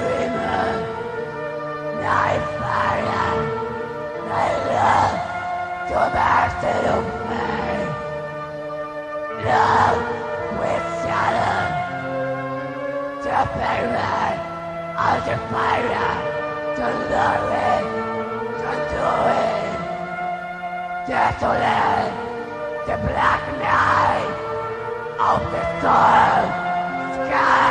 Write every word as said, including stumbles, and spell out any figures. dreamer, my father, my love, come after me. Love with shadow, to fire, out of fire, to love it, to do it, desolate, the black night of the storm sky.